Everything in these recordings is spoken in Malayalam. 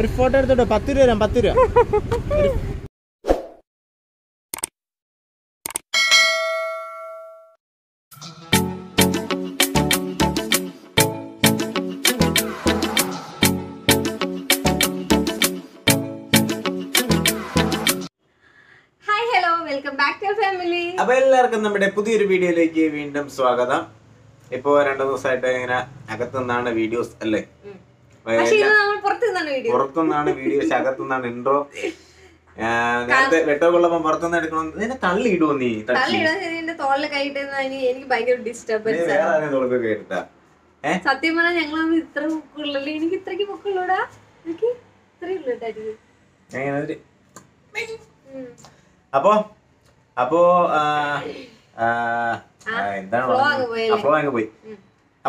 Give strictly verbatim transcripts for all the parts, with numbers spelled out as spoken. ഒരു ഫോട്ടോ എടുത്തോട്ടോ പത്ത് രൂപ തരാം പത്ത് രൂപ अब वीडियो स्वागत इतना वीडियो अल्ले इंट्रो सत्यम അപ്പോ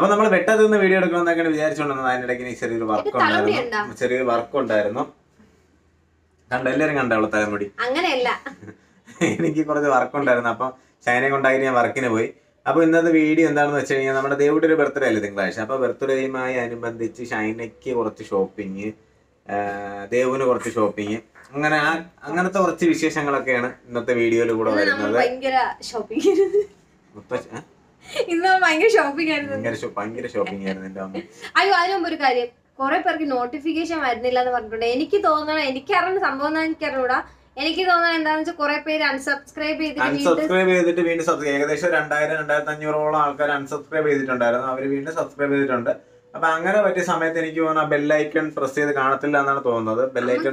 അപ്പൊ നമ്മൾ വെട്ടത്ത് നിന്ന് വീഡിയോ എടുക്കണം എന്നൊക്കെ വിചാരിച്ചുകൊണ്ടിരുന്നു. അതിനിടയ്ക്ക് ചെറിയൊരു വർക്ക് ഉണ്ടായിരുന്നു ചെറിയൊരു വർക്ക് ഉണ്ടായിരുന്നു കണ്ട എല്ലാരും കണ്ട അവളെ തലമുടി അങ്ങനെയല്ല എനിക്ക് കുറച്ച് വർക്ക് ഉണ്ടായിരുന്നു. അപ്പൊ ചൈനയെ കൊണ്ടാക്കി ഞാൻ വർക്കിന് പോയി. അപ്പൊ ഇന്നത്തെ വീഡിയോ എന്താണെന്ന് വെച്ച് കഴിഞ്ഞാൽ നമ്മുടെ ദേവുടെ ഒരു ബർത്ത്ഡേ അല്ലേ തിങ്കളാഴ്ച. അപ്പൊ ബർത്ത്ഡേയുമായി അനുബന്ധിച്ച് ഷൈനയ്ക്ക് കുറച്ച് ഷോപ്പിങ്, ദേവുവിന് കുറച്ച് ഷോപ്പിങ്, അങ്ങനെ അങ്ങനത്തെ കുറച്ച് വിശേഷങ്ങളൊക്കെയാണ് ഇന്നത്തെ വീഡിയോയിൽ കൂടെ വരുന്നത്. ഭയങ്കര ഷോപ്പിംഗ് ഇന്ന് ഭയങ്കര ഷോപ്പിംഗ് ആയിരുന്നു. ഭയങ്കര ഷോപ്പ് ഭയങ്കര ഷോപ്പിംഗ് ആയിരുന്നു എൻ്റെ അമ്മ. അയ്യോ അതിനു മുമ്പ് ഒരു കാര്യം, കുറെ പേർക്ക് നോട്ടിഫിക്കേഷൻ വരുന്നില്ല എന്ന് പറഞ്ഞിട്ടുണ്ട്. എനിക്ക് തോന്നണം എനിക്ക് അറിയുന്ന സംഭവം എനിക്കറിഞ്ഞൂടാ. എനിക്ക് തോന്നണം എന്താണെന്ന് വെച്ചാൽ കുറെ പേര് അൺസബ്സ്ക്രൈബ് ചെയ്തിട്ട് അൺസബ്സ്ക്രൈബ് ചെയ്തിട്ട് വീണ്ടും ഏകദേശം രണ്ടായിരം രണ്ടായിരത്തി അഞ്ഞൂറോളം ആൾക്കാർ അൺസബ്സ്ക്രൈബ് ചെയ്തിട്ടുണ്ടായിരുന്നു. അവർ വീണ്ടും സബ്സ്ക്രൈബ് ചെയ്തിട്ടുണ്ട്. അപ്പൊ അങ്ങനെ പറ്റിയ സമയത്ത് എനിക്ക് തോന്നുന്ന ബെല്ലൈക്കൺ പ്രസ് ചെയ്ത് കാണത്തില്ല എന്നാണ് തോന്നുന്നത്. ബെല്ലൈക്കൺ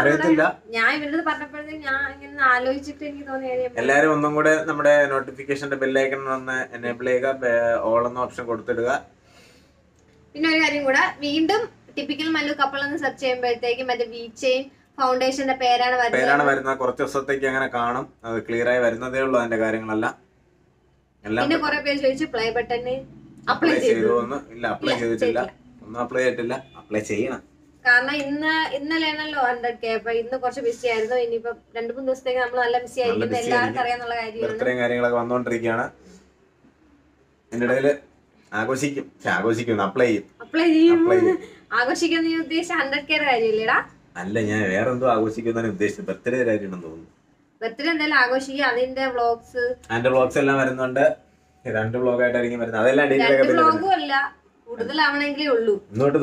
അറിയത്തില്ല. ഞാൻ ഇവരുടെ പറഞ്ഞപ്പോഴത്തേക്ക് ഞാൻ ഇങ്ങനെ ആലോചിച്ചിട്ട് എനിക്ക് തോന്നിയത് എല്ലാരും ഒന്നും കൂടെ നമ്മുടെ നോട്ടിഫിക്കേഷന്റെ ബെല്ലൈക്കൺ ഒന്ന് എനേബിൾ ചെയ്യുക, ഓൾ എന്ന ഓപ്ഷൻ കൊടുത്തിടുക. പിന്നെ ഒരു കാര്യം കൂടെ, വീണ്ടും ടിപ്പിക്കൽ മല്ലു കപ്പിൾ എന്ന് സെർച്ച് ചെയ്യുമ്പോഴത്തേക്ക് മറ്റേ വീച്ചെയിൻ ഫൗണ്ടേഷന്റെ പേരാണ് വരുന്നത് പേരാണ് വരുന്നത് കുറച്ച് ദിവസത്തേക്ക് അങ്ങനെ കാണും. അത് ക്ലിയർ ആയി വരുന്നതേ ഉള്ളൂ അതിന്റെ കാര്യങ്ങളെല്ലാം. പിന്നെ കുറെ പേര് ചോദിച്ചു പ്ലേ ബട്ടണ് അപ്ലൈ ചെയ്തോന്ന്. ഇല്ല അപ്ലൈ ചെയ്തിട്ടില്ല, ഒന്നും അപ്ലൈ ചെയ്തിട്ടില്ല. അപ്ലൈ ചെയ്യണം കാരണം ഇന്ന് ഇന്നലെയാണല്ലോ ഹൺഡ്രഡ് കെ. അപ്പൊ ഇന്ന് കുറച്ച് ബിസി ആയിരുന്നു. ഇനിയിപ്പോ രണ്ടു മൂന്ന് ദിവസത്തേക്ക് നമ്മൾ നല്ല ബിസി ആയിരിക്കും. എല്ലാവർക്കും അറിയാന്നുള്ള കാര്യമാണ് ഇത്രയും കാര്യങ്ങളൊക്കെ വന്നുകൊണ്ടിരിക്കുകയാണ്. ഇതിനിടയിൽ ആഘോഷിക്കും ആഘോഷിക്കും അപ്ലൈ ചെയ്യും അപ്ലൈ ചെയ്യും ആഘോഷിക്കുന്ന ഈ ഉദ്ദേശം ഹൺഡ്രഡ് കെയുടെ കാര്യമില്ലടാ. അല്ല ഞാൻ വേറെന്തോ ആഘോഷിക്കുന്നതാണ് ഉദ്ദേശിച്ചത്. ബർത്ത്ഡേ കാര്യമാണെന്ന് തോന്നുന്നു. ബർത്ത്ഡേ എന്തായാലും ആഘോഷിക്കുക. അതിന്റെ വ്ളോഗ്സ് അതിന്റെ വ്ളോഗ്സ് എല്ലാം വരുന്നുണ്ട്. രണ്ട് ബ്ലോഗായിട്ടായിരിക്കും വരുന്നത്. അതെല്ലാം ഇന്നോട്ട്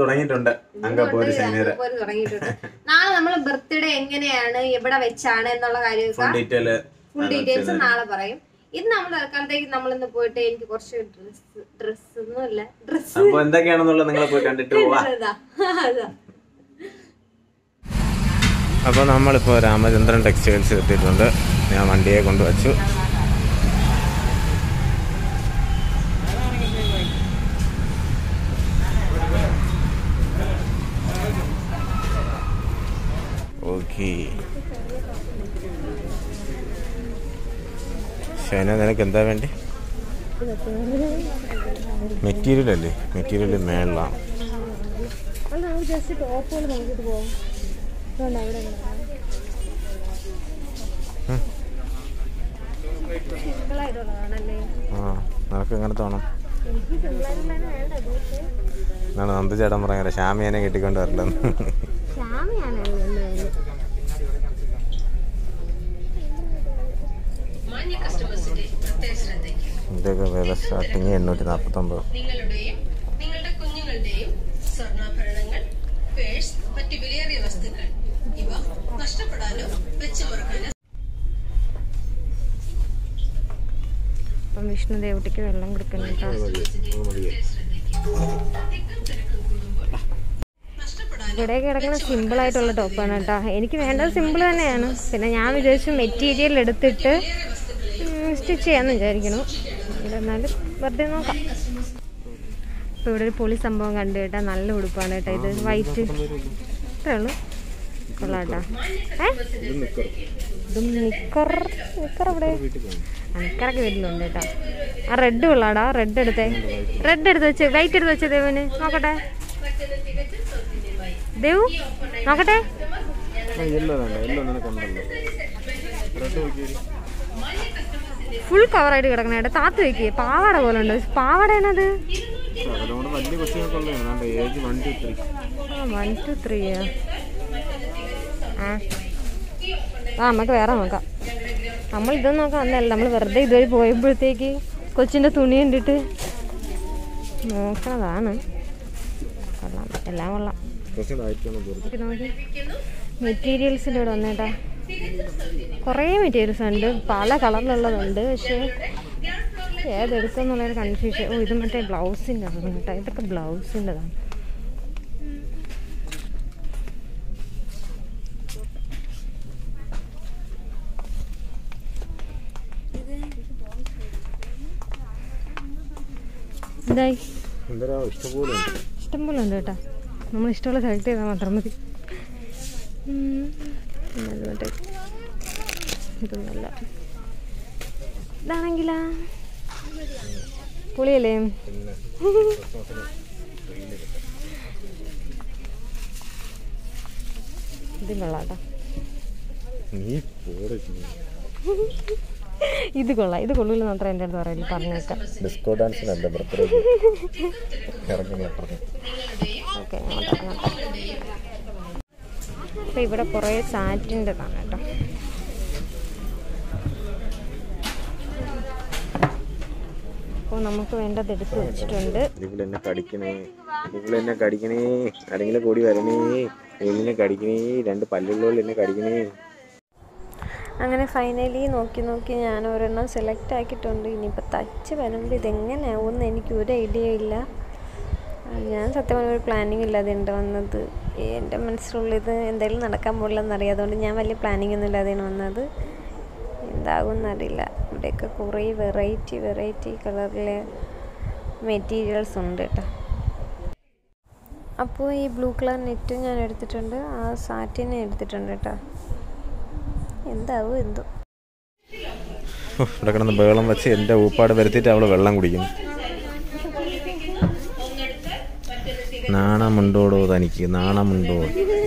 തുടങ്ങിയിട്ടുണ്ട്. നാളെ നമ്മള് ബർത്ത്ഡേ എങ്ങനെയാണ് എവിടെ വെച്ചാണ് എന്നുള്ള കാര്യമൊക്കെ നാളെ പറയും. ഇത് നമ്മൾ തൽക്കാലത്തേക്ക് നമ്മളിന്ന് പോയിട്ട് എനിക്ക് കുറച്ച് ഡ്രസ് ഡ്രസ് ഒന്നും ഇല്ല ഡ്രസ് എന്തൊക്കെയാണെന്നുള്ളത് നിങ്ങൾ പോയി കണ്ടിട്ട് പോവാം. അപ്പൊ നമ്മളിപ്പോ രാമചന്ദ്രൻ ടെക്സ്റ്റൈൽസ് എത്തിയിട്ടുണ്ട്. ഞാൻ വണ്ടിയെ കൊണ്ടുവച്ചു. ഷൈന നിനക്ക് എന്താ വേണ്ടി? മെറ്റീരിയൽ അല്ലേ? മെറ്റീരിയൽ മേളാണ്. ആ നിനക്ക് എങ്ങനത്തെ വേണം? എന്നാണ് നന്ദി ചേട്ടൻ പറയാൻ ഷാമിയാനെ കെട്ടിക്കൊണ്ട് വരലെന്ന്. ഇതൊക്കെ വില സ്റ്റാർട്ടിങ് എണ്ണൂറ്റി നാപ്പത്തി ഒമ്പത്. അപ്പം വിഷ്ണു ദേവട്ടിക്ക് വെള്ളം കൊടുക്കണം. ഇവിടെ കിടക്കുന്ന സിമ്പിൾ ആയിട്ടുള്ള ടോപ്പാണ് കേട്ടോ. എനിക്ക് വേണ്ടത് സിമ്പിൾ തന്നെയാണ്. പിന്നെ ഞാൻ വിചാരിച്ചു മെറ്റീരിയൽ എടുത്തിട്ട് സ്റ്റിച്ച് ചെയ്യാമെന്ന് വിചാരിക്കണം. എന്നാലും വെറുതെ നോക്കാം. അപ്പോൾ ഇവിടെ ഒരു പൊളി സംഭവം കണ്ടു കേട്ടോ. നല്ല ഉടുപ്പാണ് കേട്ടോ. ഇത് വൈറ്റ് ഇത്രേ ഉള്ളൂ. കൊള്ളാം കേട്ടോ. ഏ ഇതും നിക്കർ നിക്കർ ഇവിടെ നിക്കറൊക്കെ വരുന്നുണ്ട് കേട്ടോ. ആ റെഡ് കൊള്ളാടാ. റെഡ് എടുത്തേ റെഡ് എടുത്ത് വെച്ച് വൈറ്റ് എടുത്ത് വെച്ചേ ദേവന് നോക്കട്ടെ. ദേവു നോക്കട്ടെ. ഫുൾ കവറായിട്ട് കിടക്കണേട്ടാ. താത്ത് വയ്ക്കേ പാവാട പോലെ ഉണ്ട്. പാവാടയാണത്. നമുക്ക് വേറെ നോക്കാം. നമ്മളിത് നോക്കാം അന്നല്ല, നമ്മൾ വെറുതെ ഇതുവഴി പോയപ്പോഴത്തേക്ക് കൊച്ചിൻ്റെ തുണി കണ്ടിട്ട് നോക്കണതാണ്. കൊള്ളാം, എല്ലാം കൊള്ളാം. മെറ്റീരിയൽസിൻ്റെ ഇവിടെ വന്നേട്ടാ, കുറേ മെറ്റീരിയൽസ് ഉണ്ട്, പല കളറിലുള്ളതുണ്ട്. പക്ഷേ ഏതെടുക്കും എന്നുള്ളൊരു കൺഫ്യൂഷൻ. ഓ, ഇത് മറ്റേ ബ്ലൗസിൻ്റെ ആണ് കേട്ടോ, ഇതൊക്കെ ബ്ലൗസിൻ്റെതാണ്. എന്തായി ഇഷ്ടംപോലെ ഉണ്ട് കേട്ടോ, നമ്മൾ ഇഷ്ടമുള്ള സെലക്ട് ചെയ്താൽ മാത്രം മതി. മറ്റേ ഇതൊന്നുമല്ല, ഇതാണെങ്കിലാ പുളിയല്ലേ. ഇത് കൊള്ളാട്ടോ, ഇത് കൊള്ളാം, ഇത് കൊള്ളൂല മാത്രം എൻ്റെ അടുത്ത് പറയല് പറഞ്ഞേക്കാം. ഡിസ്കോ ഡാൻസിനല്ല ബർത്ത്ഡേ ഇറങ്ങുന്ന. ഓക്കെ, അപ്പോൾ ഇവിടെ കുറേ സാറ്റിൻ്റെതാണ് കേട്ടോ. അപ്പോൾ നമുക്ക് വേണ്ടത് എടുത്ത് വെച്ചിട്ടുണ്ട്. ഇതിലെന്നെ കടിക്കണേ, ഇതിലെന്നെ കടിക്കണേ, ആരെങ്കിലും കൂടി വരണേ, എന്നെ കടിക്കണേ, രണ്ട് പല്ലുകളിൽ എന്നെ കടിക്കണേ. അങ്ങനെ ഫൈനലി നോക്കി നോക്കി ഞാൻ ഒരെണ്ണം സെലക്ട് ആക്കിയിട്ടുണ്ട്. ഇനിയിപ്പോൾ തച്ച് വരുമ്പോൾ ഇതെങ്ങനെയാവുമെന്ന് എനിക്ക് ഒരു ഐഡിയ ഇല്ല. ഞാൻ സത്യം പറഞ്ഞ ഒരു പ്ലാനിങ് ഇല്ലാതെ ഉണ്ട് വന്നത്. എൻ്റെ മനസ്സിലുള്ളത് എന്തായാലും നടക്കാൻ പോകില്ലെന്നറിയാം. അതുകൊണ്ട് ഞാൻ വലിയ പ്ലാനിങ് ഒന്നും ഇല്ലാതെയാണ് വന്നത്. എന്താകുമെന്നറിയില്ല. ഇവിടെയൊക്കെ കുറേ വെറൈറ്റി വെറൈറ്റി കളറിലെ മെറ്റീരിയൽസ് ഉണ്ട് കേട്ടോ. അപ്പോൾ ഈ ബ്ലൂ കളർ നെറ്റും ഞാൻ എടുത്തിട്ടുണ്ട്, ആ സാറ്റിനെ എടുത്തിട്ടുണ്ട് കേട്ടോ. എന്താവും എന്തോ ഇവിടെ കിടന്ന് ബഹളം വെച്ച് എൻ്റെ ഊപ്പാട് വരുത്തിയിട്ട് അവൾ വെള്ളം കുടിക്കുന്നു. നാണമുണ്ടോടോ തനിക്ക്, നാണമുണ്ടോ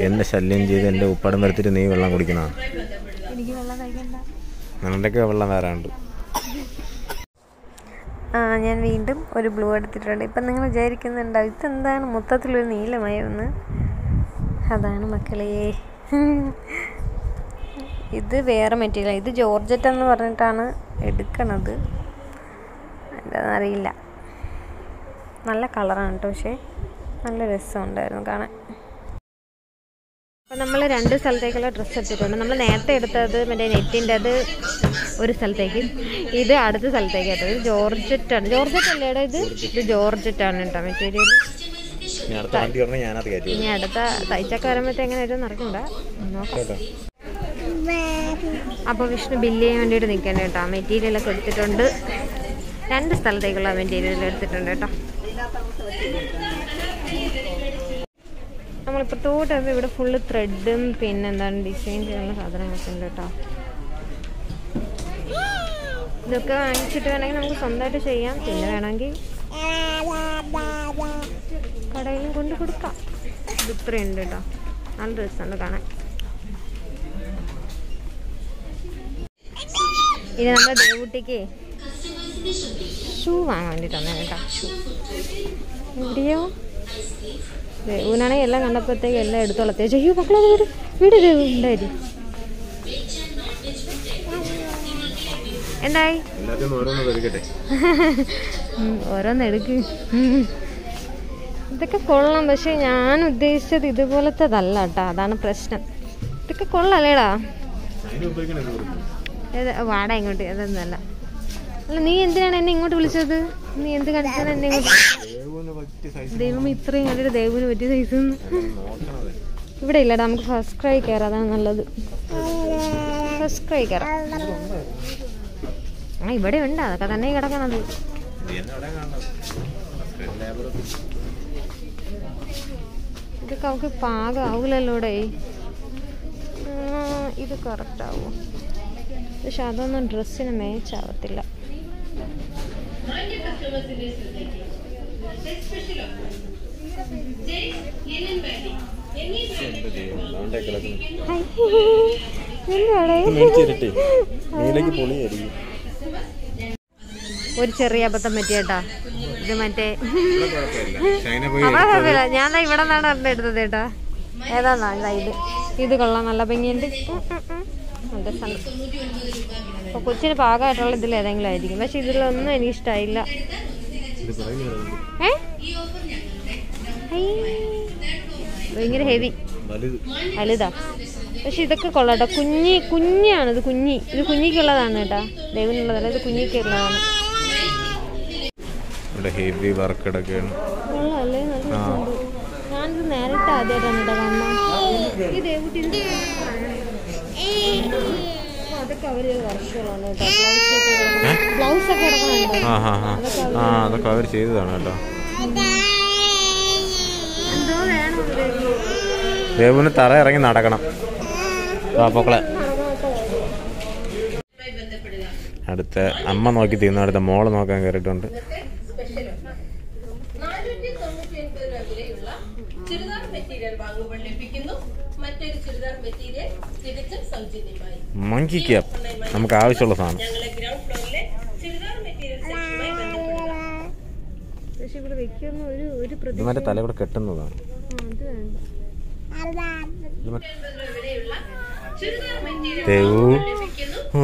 എന്നെ ശല്യം ചെയ്ത് എൻ്റെ ഊപ്പാടം വരുത്തിയിട്ട് നീ വെള്ളം കുടിക്കണോ? നിങ്ങളുടെയൊക്കെ വെള്ളം വേറെ ഉണ്ട്. ആ, ഞാൻ വീണ്ടും ഒരു ബ്ലൂ എടുത്തിട്ടുണ്ട്. ഇപ്പം നിങ്ങൾ വിചാരിക്കുന്നുണ്ടാവും ഇതെന്താണ് മൊത്തത്തിലൊരു നീലമയമെന്ന്. അതാണ് മക്കളെ, ഇത് വേറെ മെറ്റീരിയൽ, ഇത് ജോർജറ്റ് എന്ന് പറഞ്ഞിട്ടാണ് എടുക്കണത്. എന്താണെന്നറിയില്ല. നല്ല കളറാണ് കേട്ടോ, പക്ഷേ നല്ല രസമുണ്ടായിരുന്നു കാണാൻ. അപ്പോൾ നമ്മൾ രണ്ട് സ്ഥലത്തേക്കുള്ള ഡ്രസ്സ് എടുത്തിട്ടുണ്ട്. നമ്മൾ നേരത്തെ എടുത്തത് മറ്റേ നെറ്റിൻ്റെ അത് ഒരു സ്ഥലത്തേക്ക്, ഇത് അടുത്ത സ്ഥലത്തേക്ക് കേട്ടോ. ഇത് ജോർജറ്റാണ്, ജോർജറ്റ് അല്ലേ ഇവിടെ? ഇത് ഇത് ജോർജറ്റാണ് കേട്ടോ മെറ്റീരിയൽ. ഇനി അടുത്ത തയ്ച്ചൊക്കെ വരുമ്പോഴത്തെ എങ്ങനെ ആയിട്ട് നടക്കണ്ട നോക്കാം. അപ്പോൾ വിഷ്ണു ബില്ല് ചെയ്യാൻ വേണ്ടിയിട്ട് നിൽക്കണ്ട കേട്ടോ. മെറ്റീരിയലൊക്കെ എടുത്തിട്ടുണ്ട്, രണ്ട് സ്ഥലത്തേക്കുള്ള മെറ്റീരിയൽ എടുത്തിട്ടുണ്ട് കേട്ടോ. നമ്മളിപ്പുറത്തോട്ട് വരുമ്പോൾ ഇവിടെ ഫുള്ള് ത്രെഡും പിന്നെ എന്താണ് ഡിസൈൻ ചെയ്യാനുള്ള സാധനങ്ങളൊക്കെ ഉണ്ട് കേട്ടോ. ഇതൊക്കെ വാങ്ങിച്ചിട്ട് വേണമെങ്കിൽ നമുക്ക് സ്വന്തമായിട്ട് ചെയ്യാം, പിന്നെ വേണമെങ്കിൽ കടയിലും കൊണ്ട് കൊടുക്കാം. ഇത് ഇത്രയുണ്ട് കേട്ടോ, നല്ല ഡ്രസ്സുണ്ട് കാണാൻ. ഇനി നമ്മുടെ ദേവൂട്ടിക്ക് ഷൂ വാങ്ങാൻ വേണ്ടിയിട്ട് വന്നേ കേട്ടോ. ഷൂ എവിടെയോ ദേവൂനാണെങ്കിൽ എല്ലാം കണ്ടപ്പോഴത്തേക്ക് എല്ലാം എടുത്തോളത്തെ ചെയ്യൂ മക്കളെ. വീട് വീട് ദേവു ഉണ്ടായി എന്തായി ഓരോന്ന് എടുക്ക്. ഇതൊക്കെ കൊള്ളാം, പക്ഷെ ഞാൻ ഉദ്ദേശിച്ചത് ഇതുപോലത്തെതല്ല കേട്ടോ, അതാണ് പ്രശ്നം. ഇതൊക്കെ കൊള്ളാലേടാ. വാട ഇങ്ങോട്ട്, അതൊന്നുമല്ല. അല്ല, നീ എന്തിനാണ് എന്നെ ഇങ്ങോട്ട് വിളിച്ചത്? നീ എന്ത് കണ്ടാണ് എന്നെ ഇങ്ങോട്ട്? ദൈവം, ഇത്രയും കണ്ടിട്ട് ദൈവന് പറ്റിയ സൈസ് ഇവിടെ ഇല്ലടാ. നമുക്ക് ഫസ്റ്റ് ക്രൈ കയറാം, അതാണ് നല്ലത്. ഫസ്റ്റ് ക്രൈ കയറാം. ആ, ഇവിടെ ഉണ്ട്, അതൊക്കെ തന്നെ കിടക്കണത്. ഇതൊക്കെ അവക്ക് പാകമാവൂലല്ലോ ഇവിടെ. ഇത് കറക്റ്റാവോ? പക്ഷെ അതൊന്നും ഡ്രസ്സിന് മേച്ചാവത്തില്ല. ഒരു ചെറിയ അബദ്ധം പറ്റിയേട്ടാ. ഇത് മറ്റേ അവിടെ ഞാൻ ഇവിടെ നിന്നാണ് ഒരെണ്ണം എടുത്തത് കേട്ടോ. ഏതാന്നാ ഇത് ഇത് കൊള്ളാം, നല്ല ഭംഗിയുണ്ട്. അപ്പോൾ കൊച്ചിന് പാകമായിട്ടുള്ള ഇതിൽ ഏതെങ്കിലും ആയിരിക്കും, പക്ഷെ ഇതിലൊന്നും എനിക്കിഷ്ടമായില്ല. ഭയങ്കര ഹെവി വലുതാ, പക്ഷെ ഇതൊക്കെ കൊള്ളാം കേട്ടോ. കുഞ്ഞി കുഞ്ഞാണ് ഇത്, കുഞ്ഞി ഇത് കുഞ്ഞിക്കുള്ളതാണ് കേട്ടോ, ദൈവനുള്ളതല്ല, ഇത് കുഞ്ഞിക്കുള്ളതാണ്. ഞാനിത് നേരിട്ട് ആദ്യമായിട്ടാണ് കേട്ടോ കാണുന്നത്. ഈ ദേവുട്ടിൻ്റെ അതൊക്കെ അവർ വർഷങ്ങളാണ് കേട്ടോ, ബ്ലൗസ് ഒക്കെ ഇടക്കണുണ്ട്, അതൊക്കെ അവർ ചെയ്തതാണ് കേട്ടോ. എന്തോ വേണം ദേവുന് തറ ഇറങ്ങി നടക്കണം. അടുത്ത അമ്മ നോക്കി തീർന്നു, അടുത്ത മോള് നോക്കാൻ കയറിയിട്ടുണ്ട്. മങ്കി ക്യാപ്പ് നമുക്ക് ആവശ്യമുള്ള സാധനം. മറ്റേ തല കൂടെ കെട്ടുന്നതാണ്.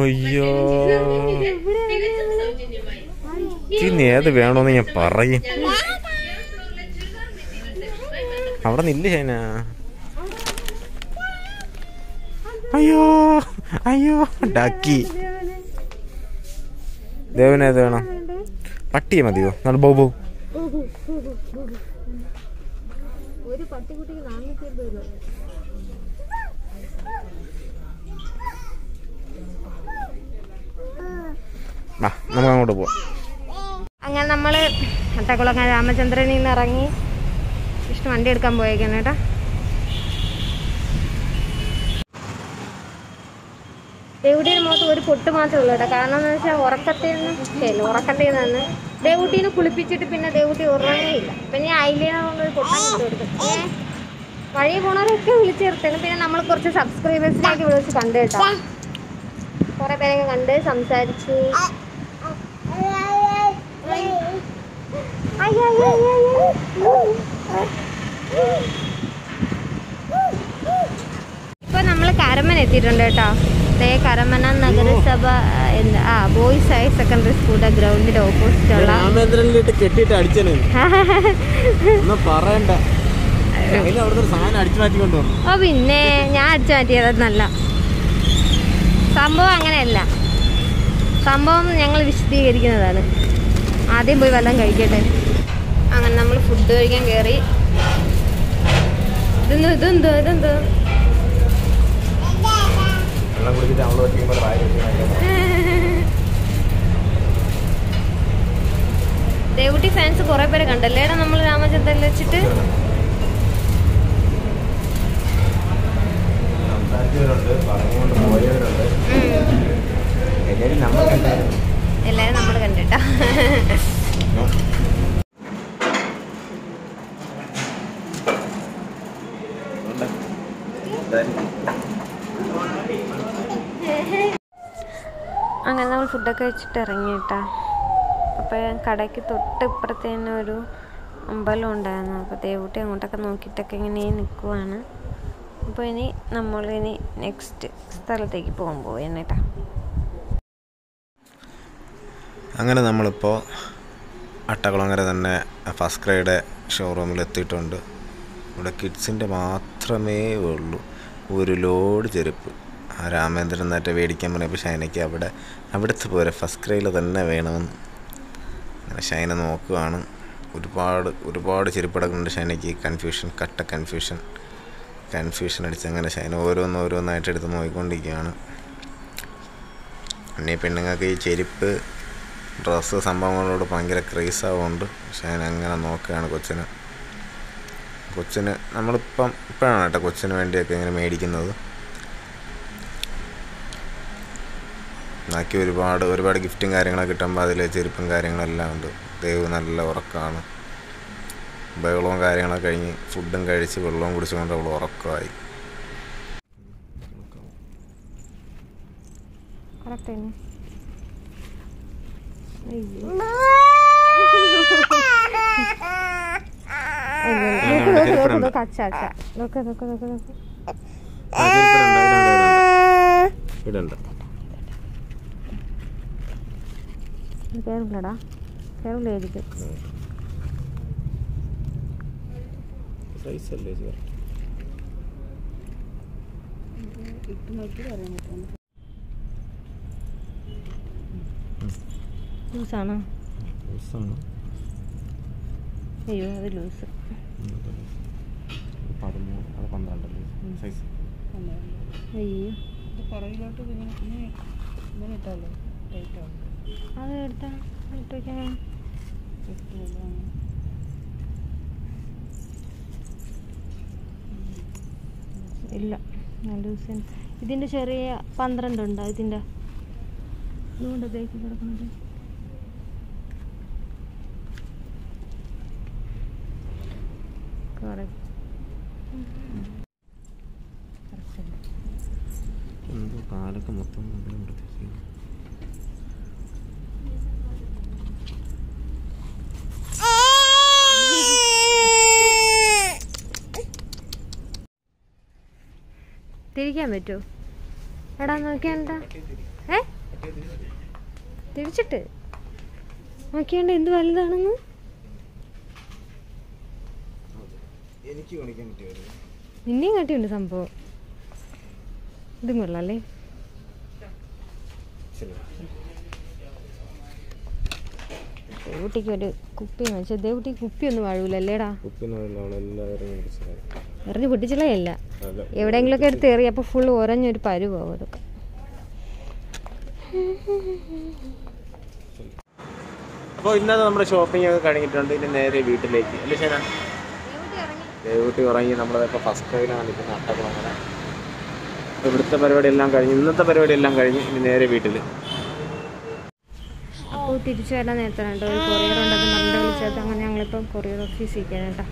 അയ്യോ ഇനി ഏത് വേണോന്ന് ഞാൻ പറയും. അവിടെ നില്ല ശൈന. അയ്യോ അയ്യോ ഡാക്കി. ദേവന് ഏത് വേണം? പട്ടിയെ മതിയോ? നല്ല ബോബു നമുക്ക് അങ്ങോട്ട് പോവാം. അങ്ങനെ നമ്മൾ അട്ടക്കുളങ്ങ രാമചന്ദ്രനിൽ നിന്ന് ഇറങ്ങി ഇഷ്ടം വണ്ടി എടുക്കാൻ പോയേക്കാണ് കേട്ടോ. ദേവൂട്ടീൻ്റെ മുഖത്ത് ഒരു പൊട്ട് മാത്രമേ ഉള്ളൂ കേട്ടോ. കാരണം എന്ന് വെച്ചാൽ ഉറക്കത്തിൽ നിന്ന് ഉറക്കത്തിൽ നിന്ന് ദേവൂട്ടീനെ കുളിപ്പിച്ചിട്ട് പിന്നെ ദേവൂട്ടി ഉറങ്ങുകയില്ല. പിന്നെ അയിലിനെ കൊണ്ട് ഒരു പൊട്ടം കിട്ടു കൊടുക്കും. പിന്നെ വഴി പോണവരൊക്കെ വിളിച്ചു ചേർത്താണ്. പിന്നെ നമ്മൾ കുറച്ച് സബ്സ്ക്രൈബേഴ്സിനെയൊക്കെ വിളിച്ച് കണ്ടു കേട്ടോ, കുറെ പേരൊക്കെ കണ്ട് സംസാരിച്ചു. ഇപ്പൊ നമ്മള് കരമന എത്തിയിട്ടുണ്ട് കേട്ടോ. ദേ കരമന നഗരസഭ എന്താ ആ ബോയ്സ് ഹയർ സെക്കൻഡറി സ്കൂളിന്റെ ഗ്രൗണ്ടിന്റെ ഓപ്പോസിറ്റ് ഉള്ള ഓ പിന്നെ ഞാൻ അടിച്ചു മാറ്റിയതല്ല സംഭവം, അങ്ങനെയല്ല സംഭവം ഞങ്ങൾ വിശദീകരിക്കുന്നതാണ്. ആദ്യം പോയി വല്ലതും കഴിക്കട്ടെ. അങ്ങനെ നമ്മൾ ഫുഡ് കഴിക്കാൻ കയറി. ഇതെന്തോ ഇതെന്തോ ഇതെന്തോ ദേവുട്ടി ഫാൻസ് കുറെ പേരെ കണ്ടല്ലേ നമ്മൾ രാമചന്ദ്രനിൽ വെച്ചിട്ട്. എല്ലാരും നമ്മള് കണ്ടിട്ടാ. അങ്ങനെ നമ്മൾ ഫുഡൊക്കെ വെച്ചിട്ട് ഇറങ്ങിയിട്ടാ. അപ്പോൾ ഞാൻ കടയ്ക്ക് തൊട്ട് ഇപ്പുറത്ത് തന്നെ ഒരു അമ്പലം ഉണ്ടായിരുന്നു. അപ്പോൾ ദേവുട്ടി അങ്ങോട്ടൊക്കെ നോക്കിയിട്ടൊക്കെ ഇങ്ങനെ നിൽക്കുവാണ്. അപ്പോൾ ഇനി നമ്മളിനി നെക്സ്റ്റ് സ്ഥലത്തേക്ക് പോകാൻ പോവുകയാണ് കേട്ടോ. അങ്ങനെ നമ്മളിപ്പോൾ അട്ടകുളങ്ങര തന്നെ ഫസ്റ്റ് ക്രൈയുടെ ഷോറൂമിൽ എത്തിയിട്ടുണ്ട്. ഇവിടെ കിഡ്സിൻ്റെ മാത്രമേ ഉള്ളൂ ഒരു ലോഡ് ചെരുപ്പ്. ആ രാമേന്ദ്രൻ നേരത്തെ മേടിക്കാൻ പറഞ്ഞപ്പോൾ ഷൈനയ്ക്ക് അവിടെ അവിടുത്തെ പോരെ ഫസ്റ്റ് ക്രൈയിൽ തന്നെ വേണമെന്ന്. അങ്ങനെ ഷൈന നോക്കുകയാണ്. ഒരുപാട് ഒരുപാട് ചെരുപ്പടക്കുന്നുണ്ട് ഷൈനയ്ക്ക്. കൺഫ്യൂഷൻ കട്ട കൺഫ്യൂഷൻ കൺഫ്യൂഷൻ അടിച്ച് അങ്ങനെ ഷൈന ഓരോന്ന് ഓരോന്നായിട്ട് എടുത്ത് നോക്കിക്കൊണ്ടിരിക്കുകയാണ്. പിന്നെ പെണ്ണുങ്ങൾക്ക് ഈ ചെരുപ്പ് ഡ്രസ്സ് സംഭവങ്ങളോട് ഭയങ്കര ക്രേസാവുന്നുണ്ട്. ഷൈന അങ്ങനെ നോക്കുകയാണ് കൊച്ചിന്. കൊച്ചിന് നമ്മളിപ്പം ഇപ്പോഴാണ് കേട്ടോ കൊച്ചിന് വേണ്ടിയൊക്കെ ഇങ്ങനെ മേടിക്കുന്നത്. ബാക്കി ഒരുപാട് ഒരുപാട് ഗിഫ്റ്റും കാര്യങ്ങളൊക്കെ കിട്ടുമ്പോൾ അതിൽ ചെരുപ്പും കാര്യങ്ങളെല്ലാം ഉണ്ട്. ദേവ് നല്ല ഉറക്കമാണ്. ബഹളവും കാര്യങ്ങളൊക്കെ കഴിഞ്ഞ് ഫുഡും കഴിച്ച് വെള്ളവും കുടിച്ചുകൊണ്ട് അവൾ ഉറക്കമായി. अच्छा अच्छा रुको रुको रुको रुको ఇడండి ఇడండి కరు లేదు సైజ్ లేదు ఇటు మధ్య వరండి చూసానా చూసానా అయ్యో అది లూస్ ഇതിന്റെ ചെറിയ പന്ത്രണ്ട് ഉണ്ട് ഇതിന്റെ ഇതുകൊണ്ട് ദേക്കി കിടക്കുന്നത് കറക്റ്റ് കാലൊക്കെ മൊത്തം തിരിക്കാൻ പറ്റൂ എടാ നോക്കിയാണ്ടാ ഏ തിരിച്ചിട്ട് നോക്കിയാണ്ട് എന്ത് വലുതാണെന്ന് നിന്നെയും കാട്ടിയുണ്ട് സംഭവം ഇത് കൊള്ളാല്ലേ ദേവുട്ടിക്ക് ഒരു കുപ്പി വെച്ചാൽ ദേവുട്ടി കുപ്പി ഒന്നും വാഴൂലല്ലേടാ എറിഞ്ഞ് പൊട്ടിച്ചിളയല്ല എവിടെയെങ്കിലും ഒക്കെ എടുത്ത് എറിയ അപ്പോൾ ഫുള്ള് ഒരഞ്ഞൊരു പരുവാകും അതൊക്കെ അപ്പോൾ ഇന്നത്തെ നമ്മുടെ ഷോപ്പിംഗ് ഒക്കെ കഴിഞ്ഞിട്ടുണ്ട് ഇനി നേരെ വീട്ടിലേക്ക് അല്ലേ ചേന ദേവുട്ടി ഉറങ്ങി നമ്മളിപ്പോൾ ഫസ്റ്റ് ട്രെയിനാണ് നിൽക്കുന്നത് അട്ടക്കുളങ്ങര ഇവിടുത്തെ പരിപാടിയെല്ലാം കഴിഞ്ഞ് ഇന്നത്തെ പരിപാടിയെല്ലാം കഴിഞ്ഞ് ഇനി നേരെ വീട്ടിൽ അപ്പോൾ തിരിച്ചു വരാൻ നേരത്താണ് കേട്ടോ ഒരു കൊറിയർ ഉണ്ടെന്ന് നമ്മുടെ വിളിച്ചത് അങ്ങനെ ഞങ്ങളിപ്പോൾ കൊറിയർ ഓഫീസിൽ ഇരിക്കുകയാണ് കേട്ടോ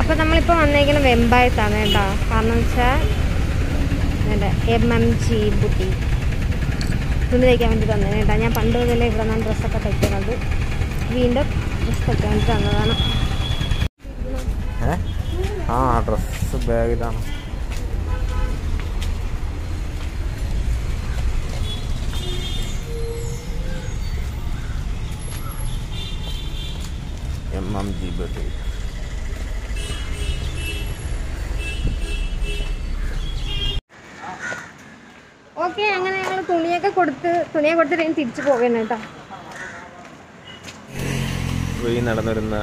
അപ്പോൾ നമ്മളിപ്പോൾ വന്നേക്കുന്ന വെമ്പായത്താണ് കേട്ടോ കാരണം വെച്ചാൽ അതെ എം എം ജി ബുട്ടി തുണി തയ്ക്കാൻ വേണ്ടി തന്നേ കേട്ടോ ഞാൻ പണ്ട് മുതലേ ഇവിടെ നിന്നാണ് ഡ്രസ്സൊക്കെ തയ്ക്കുന്നത് വീണ്ടും ഡ്രസ്സ് തയ്ക്കാൻ വേണ്ടി തന്നതാണ് ആ ഡ്രസ്സ് ബാഗിലാണ് എം എം ജി ബുട്ടി ഓക്കെ അങ്ങനെ ഞങ്ങൾ തുണിയൊക്കെ കൊടുത്ത് തുണിയെ കൊടുത്തിട്ട് ഞാൻ തിരിച്ചു പോകണം കേട്ടോ വഴി നടന്നു വരുന്ന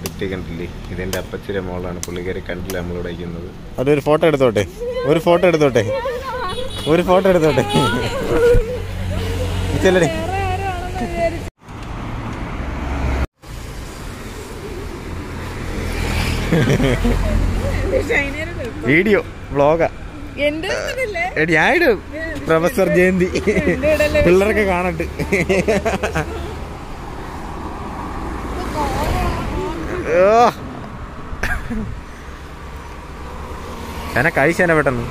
കുട്ടി കണ്ടില്ലേ ഇതിൻ്റെ അപ്പച്ചിയുടെ മോളാണ് പുള്ളിക്കാരി കണ്ടില്ല നമ്മളോട് അയക്കുന്നത് അതൊരു ഫോട്ടോ എടുത്തോട്ടെ ഒരു ഫോട്ടോ എടുത്തോട്ടെ ഒരു ഫോട്ടോ എടുത്തോട്ടെ ചെല്ലടി വീഡിയോ വ്ളോഗാ ഞാനിടും പ്രൊഫസർ ജയന്തി പിള്ളേരൊക്കെ കാണട്ട് എന്നെ കഴിച്ചേനെ പെട്ടെന്ന്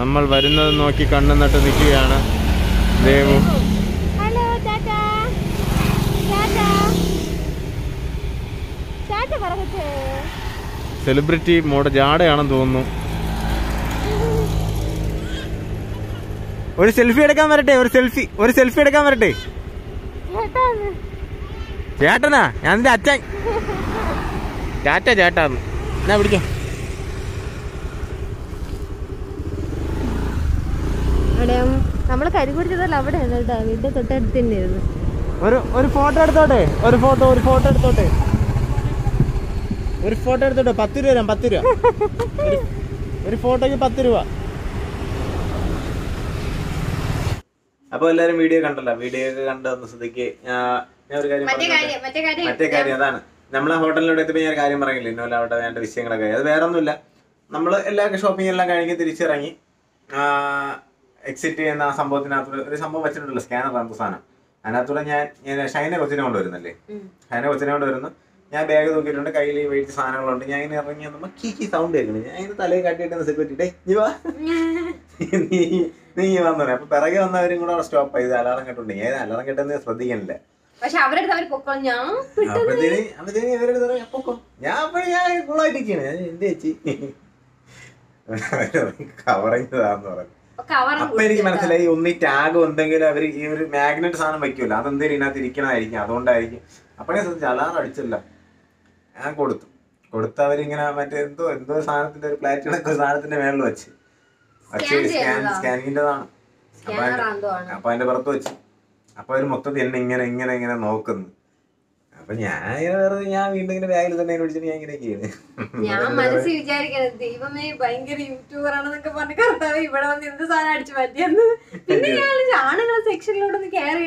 നമ്മൾ വരുന്നത് നോക്കി കണ്ണു നട്ട് നിൽക്കുകയാണ് ദേവു സെലിബ്രിറ്റി മോടെ ജാടയാണെന്ന് തോന്നുന്നു ഒരു സെൽഫി എടുക്കാൻ വരട്ടെ ഒരു സെൽഫി ഒരു സെൽഫി എടുക്കാൻ വരട്ടെ ചേട്ടനാ ഞാൻ എന്റെ അച്ഛൻ ചാറ്റ ചേട്ടാന്ന് എന്നാ പിടിക്കാം നമ്മള് കരികുടിച്ചതല്ല അവിടെയാണ് കേട്ടോ വീട്ടിൽ തൊട്ടടുത്ത് തന്നെയായിരുന്നു ഒരു ഒരു ഫോട്ടോ എടുത്തോട്ടെ ഒരു ഫോട്ടോ ഒരു ഫോട്ടോ എടുത്തോട്ടെ ഒരു ഫോട്ടോ എടുത്തോട്ടെ പത്ത് രൂപ തരാം പത്ത് രൂപ ഒരു ഫോട്ടോയ്ക്ക് പത്ത് രൂപ അപ്പോൾ എല്ലാവരും വീഡിയോ കണ്ടല്ലോ വീഡിയോ ഒക്കെ കണ്ട് വന്ന സ്ഥിതിക്ക് ഞാൻ ഒരു കാര്യം മറ്റേ കാര്യം അതാണ് നമ്മൾ ആ ഹോട്ടലിലൂടെ എത്തിയപ്പോൾ ഞാൻ കാര്യം പറയില്ല ഇന്നോല അവിടെ വേണ്ട വിഷയങ്ങളൊക്കെ അത് വേറെ ഒന്നുമില്ല നമ്മൾ എല്ലാ ഷോപ്പിംഗ് എല്ലാം കഴിഞ്ഞ് തിരിച്ചിറങ്ങി എക്സിറ്റ് ചെയ്യുന്ന ആ സംഭവത്തിനകത്ത് ഒരു സംഭവം വെച്ചിട്ടുണ്ടല്ലോ സ്കാനർ സാധനം അതിനകത്തൂടെ ഞാൻ ഷൈനെ കൊച്ചിനെ കൊണ്ടുവരുന്നല്ലേ ഷൈനെ കൊച്ചിനെ കൊണ്ടുവരുന്നു. ഞാൻ ബാഗ് നോക്കിയിട്ടുണ്ട്, കയ്യിൽ വെയിറ്റ് സാധനങ്ങളുണ്ട്. ഞാൻ ഇങ്ങനെ ഇറങ്ങി നമ്മൾ കീ കീ സൗണ്ട് കേൾക്കണേ. ഞാൻ ഇങ്ങനെ തലയിൽ കാട്ടിയിട്ട് സെക്യൂരിറ്റി ഡേ നീ വാ നീ നീ വന്നു പറയാം. അപ്പൊ പിറകെ വന്നവരും കൂടെ അവിടെ സ്റ്റോപ്പ് ചെയ്ത് അലാറം കേട്ടുണ്ടെങ്കിൽ ഏത് അലാറം കേട്ടെന്ന് ശ്രദ്ധിക്കണില്ല. പക്ഷെ അവരുടെ അപ്പഴത്തേന് ഇവരുടെ പൊക്കോ ഞാൻ അപ്പോഴും ഞാൻ കൂളായിട്ടിരിക്കണേ. എന്റെ ചേച്ചി കവറിഞ്ഞതാന്ന് പറഞ്ഞു. അപ്പൊ എനിക്ക് മനസ്സിലായി ഒന്നീ ടാഗ് എന്തെങ്കിലും അവർ ഈ ഒരു മാഗ്നറ്റ് സാധനം വെക്കുമല്ലോ, അതെന്തെങ്കിലും ഇതിനകത്ത് ഇരിക്കണമായിരിക്കും, അതുകൊണ്ടായിരിക്കും. അപ്പഴേ ശ്രദ്ധിച്ചു അലാറം അടിച്ചില്ല. ഞാൻ കൊടുത്തു കൊടുത്ത് അവരിങ്ങനെ മറ്റേ എന്തോ എന്തോ സാധനത്തിന്റെ ഒരു പ്ലാറ്റിനൊക്കെ സാധനത്തിന്റെ മേളിൽ വെച്ച് വെച്ച് സ്കാൻ സ്കാനിങ്ങിൻ്റെതാണ്. അപ്പൊ അതിന്റെ പുറത്ത് വെച്ച് അപ്പൊ അവര് മൊത്തത്തിൽ എന്നെ ഇങ്ങനെ ഇങ്ങനെ ഇങ്ങനെ നോക്കുന്നു. അപ്പൊ ഞാൻ ഇങ്ങനെ വെറുതെ ഞാൻ വീണ്ടും ഇങ്ങനെ ബാഗിൽ തന്നെ പിടിച്ചിട്ട് ഞാൻ ഇങ്ങനെ ഞാൻ മനസ്സിൽ വിചാരിക്കണം ദൈവമേ ഭയങ്കര യൂട്യൂബർ ആണെന്നൊക്കെ പറഞ്ഞ കർത്താവ് ഇവിടെ വന്ന് എന്ത് സാധനം അടിച്ചു പറ്റിയെന്ന്. പിന്നെ ഞാൻ ആണുങ്ങളെ സെക്ഷനിലോട്ടൊന്ന് കെയർ ചെയ്യാൻ അല്ല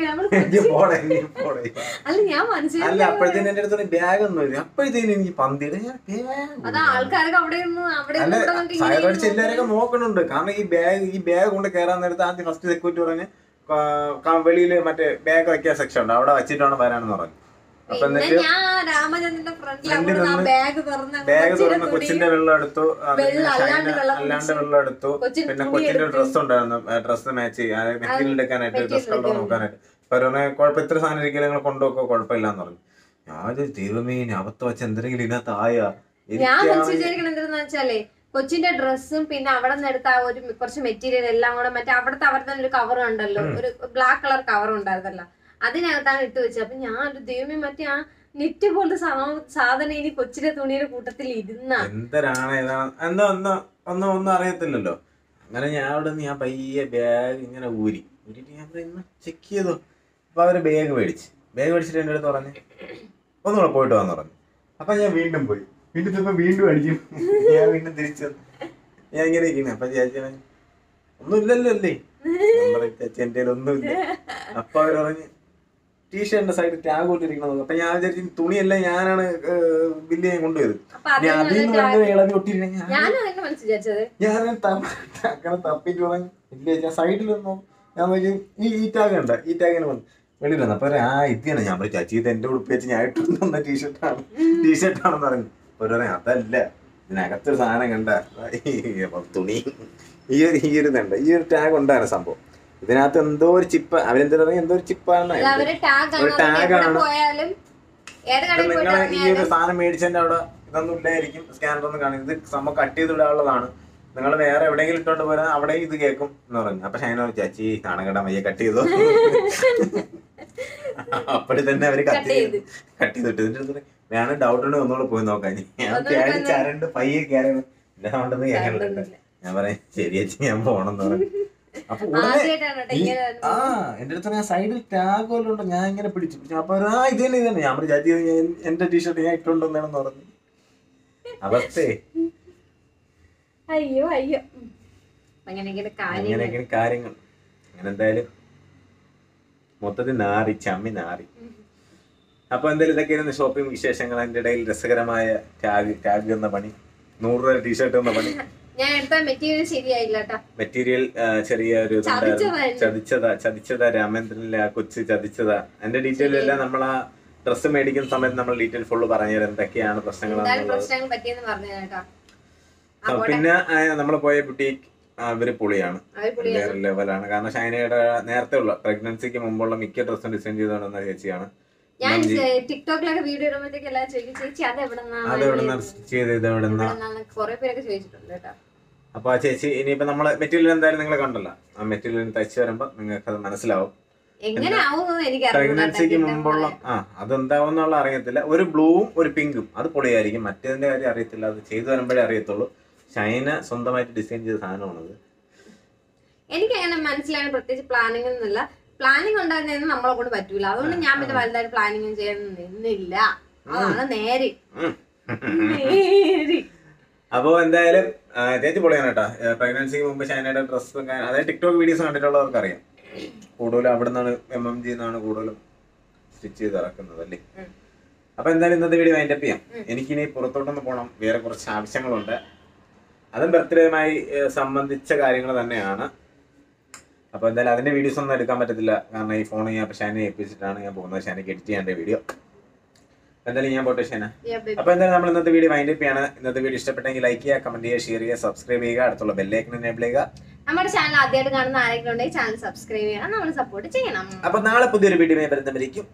ഞാൻ മനസ്സിലായി. അപ്പോഴത്തേനും എന്റെ അടുത്ത് ബാഗ് ഒന്നും ഇല്ല. അപ്പോഴത്തേനും എനിക്ക് പന്തിയുടെ അത് ആൾക്കാരൊക്കെ അവിടെ അവിടെ എല്ലാവരൊക്കെ നോക്കണുണ്ട്. കാരണം ഈ ബാഗ് ഈ ബാഗ് കൊണ്ട് കയറാൻ നേരത്തെ ആദ്യം ഫസ്റ്റ് സെക്യൂരിറ്റി പറഞ്ഞ് വെളിയിൽ മറ്റേ ബാഗ് വെക്കാൻ സെക്ഷൻ ഉണ്ട്, അവിടെ വെച്ചിട്ടാണ് വരാനെന്ന് പറഞ്ഞു. ബാഗ് തുറന്ന് കൊച്ചിന്റെ വെള്ളം എടുത്തു, അല്ലാണ്ട് വെള്ളം എടുത്തു. പിന്നെ കൊച്ചിന്റെ ഡ്രസ് ഉണ്ടായിരുന്നു, ഡ്രസ് മാച്ച് ചെയ്യാൻ മെറ്റീരിയൽ എടുക്കാനായിട്ട് ഡ്രസ് കളർ നോക്കാനായിട്ട് കുഴപ്പം ഇത്ര സാധനം ഒരിക്കലും നിങ്ങൾ കൊണ്ടുപോക്കോ കുഴപ്പമില്ലാന്ന് പറഞ്ഞു. ഞാൻ ദൈവമേ അബദ്ധം വെച്ച് എന്തെങ്കിലും ഇതിനകത്ത് ആയാ ഞാൻ വിചാരിക്കണം. എന്തെന്ന് വെച്ചാലേ കൊച്ചിന്റെ ഡ്രസ്സും പിന്നെ അവിടെ നിന്ന് എടുത്ത ആ ഒരു കുറച്ച് മെറ്റീരിയൽ എല്ലാം കൂടെ മറ്റേ അവിടുത്തെ അവരുടെ ഒരു കവർ ഉണ്ടല്ലോ, ഒരു ബ്ലാക്ക് കളർ കവർ ഉണ്ടായിരുന്നല്ലോ, അതിനകത്താണ് ഇട്ട് വെച്ചത്. അപ്പൊ ഞാൻ ഒരു ദൈവമേ മറ്റേ ആ നെറ്റ് പോലത്തെ സാധനം ഇനി കൊച്ചിന്റെ തുണിയുടെ കൂട്ടത്തിൽ ഇരുന്ന എന്തരാണ് എന്താ ഒന്നും ഒന്നും അറിയത്തില്ലല്ലോ. അങ്ങനെ ഞാൻ അവിടെ നിന്ന് ഞാൻ പയ്യെ ബാഗ് ഇങ്ങനെ ഊരി ഊരിട്ട് ഞാൻ ചെക്ക് ചെയ്തു. അപ്പൊ അവര് ബാഗ് മേടിച്ച് ബാഗ് മേടിച്ചിട്ട് എന്റെ അടുത്ത് പറഞ്ഞു ഒന്നുകൂടെ പോയിട്ട് വന്നു പറഞ്ഞു. അപ്പൊ ഞാൻ വീണ്ടും പോയി വീണ്ടും വീണ്ടും അടിക്കും. ഞാൻ വീണ്ടും തിരിച്ചു വന്നു. ഞാൻ ഇങ്ങനെ ഇരിക്കണേ. അപ്പൊ ചേച്ചി ഒന്നും ഇല്ലല്ലോ അല്ലേ ചേച്ചി എന്റെ ഒന്നുമില്ല. അപ്പൊ അവര് പറഞ്ഞു ടീഷർട്ടിന്റെ സൈഡ് ടാഗ് കൊണ്ടിരിക്കണത്. അപ്പൊ ഞാൻ വിചാരിച്ചു തുണിയെല്ലാം ഞാനാണ് ബില്ല് ഞാൻ കൊണ്ടുപോയത്. ഇളവി ഒട്ടിരുന്ന ഞാൻ അങ്ങനെ തപ്പിട്ട് പറഞ്ഞു ഇല്ല ഞാൻ സൈഡിൽ വന്നു. ഞാൻ ഈ ഈ ടാഗ് ഉണ്ട് ഈ ടാഗിന് വന്നു വെളിയിൽ വന്നു. അപ്പൊ ആ ഇതാണ് ഞാൻ പറയും ചേച്ചി ഇത് എന്റെ ഉടുപ്പ് വെച്ച് ഞാൻ ഇട്ടുകൊണ്ട് വന്ന ടീഷർട്ടാണ് ടീഷർട്ടാണെന്ന് പറഞ്ഞു. ഒരു പറയാം അതല്ല ഇതിനകത്തൊരു സാധനം കണ്ട തുണി ഈ ഒരു ഈ ഒരു ഇതുണ്ട് ഈ ഒരു ടാഗ് ഉണ്ടായിരുന്നു സംഭവം. ഇതിനകത്ത് എന്തോ ഒരു ചിപ്പ് അവരെന്താ പറയുക എന്തോ ഒരു ചിപ്പാണ് ടാഗാണ്. നിങ്ങൾ ഈ ഒരു സാധനം മേടിച്ചതിന്റെ അവിടെ ഇതൊന്നും ഇല്ലായിരിക്കും സ്കാനറൊന്നും കാണും. ഇത് സംഭവം കട്ട് ചെയ്ത് ഇടാനുള്ളതാണ്. നിങ്ങൾ വേറെ എവിടെയെങ്കിലും ഇട്ടോണ്ട് പോരാ അവിടെ ഇത് കേൾക്കും എന്ന് പറഞ്ഞു. അപ്പൊ ഷൈന ചേച്ചി കാണാൻ കേട്ടാ മയ്യെ കട്ട് ചെയ്തോ. അപ്പഴി തന്നെ അവര് കട്ട് ചെയ്ത് കട്ട് ചെയ്തിട്ട് ഇതിന്റെ വേണം ഡൗട്ട് ഉണ്ട് ഒന്നുകൂടെ പോയി നോക്കാൻ. ഞാൻ ചരണ്ട് പയ്യെ കയറി ഇല്ലാണ്ടെന്ന് കേൾക്കണ്ട. ഞാൻ പറയാം ശരി ചേച്ചി ഞാൻ പോണെന്ന് പറഞ്ഞു. അപ്പൊ ആ എന്റെ അടുത്ത് ഞാൻ സൈഡിൽ ടാഗ് പോലും ഉണ്ടോ ഞാൻ ഇങ്ങനെ പിടിച്ചു പിടിച്ചു. അപ്പൊ ആ ഇത് തന്നെ ഇത് തന്നെ ഞാൻ ജാതി എന്റെ ടീഷർട്ട് ഞാൻ ഇട്ടുണ്ടെന്നാണെന്ന് പറഞ്ഞു അവസ്ഥയെ. അയ്യോ അയ്യോ അങ്ങനെയൊക്കെ കാര്യങ്ങൾ അങ്ങനെ എന്തായാലും മൊത്തത്തിൽ നാറി ചമ്മി നാറി. അപ്പൊ എന്തായാലും ഇതൊക്കെയായിരുന്നു ഷോപ്പിംഗ് വിശേഷങ്ങൾ. അതിന്റെ ഇടയിൽ രസകരമായ ടാഗ് ടാഗ് എന്ന പണി, നൂറ് രൂപ ടീഷർട്ട് എന്ന പണി. ഞാൻ എടുത്ത മെറ്റീരിയൽ ശരിയായില്ല കേട്ടോ. മെറ്റീരിയൽ ചെറിയൊരു ചതിച്ചതാ ചതിച്ചതാ രാമേന്ദ്രനിലെ ആ കൊച്ചു ചതിച്ചതാ. അതിന്റെ ഡീറ്റെയിൽ എല്ലാം നമ്മൾ ആ ഡ്രസ്സ് മേടിക്കുന്ന സമയത്ത് നമ്മൾ ഡീറ്റെയിൽ ഫുള്ള് പറഞ്ഞു തരാം എന്തൊക്കെയാണ് പ്രശ്നങ്ങൾ. പിന്നെ നമ്മൾ പോയ ബുട്ടീക്ക് അവര് പൊളിയാണ്, വേറെ ലെവലാണ്. കാരണം ഷൈനയുടെ നേരത്തെ ഉള്ള പ്രഗ്നൻസിക്ക് മുമ്പുള്ള മിക്ക ഡ്രസ്സും ഡിസൈൻ ചെയ്ത് കൊണ്ടുവന്ന ചേച്ചിയാണ്. ഞാൻ ടിക്ടോക്കിലൊക്കെ വീഡിയോ ഇടുമ്പോഴത്തേക്ക് എല്ലാം ചോദിക്കും ചേച്ചി അത് എവിടെന്നാണ് കുറെ പേരൊക്കെ ചോദിച്ചിട്ടുണ്ട് കേട്ടോ. അപ്പൊ ആ ചേച്ചി ഇനിയിപ്പോ നമ്മള് മെറ്റീരിയൽ എന്തായാലും നിങ്ങൾ കണ്ടല്ലോ. ആ മെറ്റീരിയൽ തയ്ച്ചു വരുമ്പോ നിങ്ങൾക്ക് അത് മനസ്സിലാവും എങ്ങനെയാവും. എനിക്ക് പ്രഗ്നൻസിക്ക് മുമ്പുള്ള ആ അതെന്താവുന്നുള്ള അറിയത്തില്ല. ഒരു ബ്ലൂവും ഒരു പിങ്കും അത് പൊളിയായിരിക്കും. മറ്റേതിന്റെ കാര്യം അറിയത്തില്ല, അത് ചെയ്തു വരുമ്പോഴേ അറിയത്തുള്ളൂ. ഷൈന സ്വന്തമായിട്ട് ഡിസൈൻ ചെയ്ത സാധനമാണത്. എനിക്ക് അങ്ങനെ മനസ്സിലായത് പ്രത്യേകിച്ച് പ്ലാനിംഗ് ഒന്നുമില്ല. പ്ലാനിങ് ഉണ്ടായിരുന്ന നമ്മളെ കൊണ്ട് പറ്റൂല. അതുകൊണ്ട് ഞാൻ പിന്നെ വലുതായിട്ട് പ്ലാനിങ് ചെയ്യാൻ നിന്നില്ല. അതാണ് നേരെ. അപ്പൊ എന്തായാലും ചേച്ചി പൊളിയാണ് കേട്ടോ. പ്രഗ്നൻസിക്ക് മുമ്പ് ഷൈനയുടെ ഡ്രസ്സ് അതായത് ടിക്ടോക്ക് വീഡിയോസ് കണ്ടിട്ടുള്ളവർക്ക് അറിയാം. കൂടുതലും അവിടെ നിന്നാണ് എം എം ജി എന്നാണ് കൂടുതലും സ്റ്റിച്ച് ചെയ്ത് ഇറക്കുന്നത് അല്ലേ. അപ്പൊ എന്തായാലും ഇന്നത്തെ വീഡിയോ വൈൻഡപ്പ് ചെയ്യാം. എനിക്കിനി പുറത്തോട്ടൊന്ന് പോകണം, വേറെ കുറച്ച് ആവശ്യങ്ങളുണ്ട്. അതും ബർത്ത്ഡേയുമായി സംബന്ധിച്ച കാര്യങ്ങൾ തന്നെയാണ്. അപ്പോൾ എന്തായാലും അതിൻ്റെ വീഡിയോസ് ഒന്നും എടുക്കാൻ പറ്റത്തില്ല, കാരണം ഈ ഫോൺ ഞാൻ ഷാനെ ഏൽപ്പിച്ചിട്ടാണ് ഞാൻ പോകുന്നത്. ഷാനയ്ക്ക് എഡിറ്റ് ചെയ്യാൻ വീഡിയോ. എന്തായാലും ഞാൻ പോട്ടെ ഷാന. അപ്പോൾ എന്തായാലും നമ്മൾ ഇന്നത്തെ വീഡിയോ വൈൻഡ് അപ്പ് ചെയ്യാണ്. ഇന്നത്തെ വീഡിയോ ഇഷ്ടപ്പെട്ടെങ്കിൽ ലൈക്ക് ചെയ്യുക, കമന്റ് ചെയ്യുക, ഷെയർ ചെയ്യുക, സബ്സ്ക്രൈബ് ചെയ്യുക, അടുത്തുള്ള ബെല്ലൈക്കൺ എനേബിൾ ചെയ്യുക. നമ്മുടെ ചാനൽ ആദ്യമായിട്ട് കാണുന്ന ആരെങ്കിലും ഉണ്ടെങ്കിൽ ചാനൽ സബ്സ്ക്രൈബ് ചെയ്യണം, നമ്മളെ സപ്പോർട്ട് ചെയ്യണം. അപ്പോൾ നാളെ പുതിയൊരു വീഡിയോ വരുന്നവരേക്കും.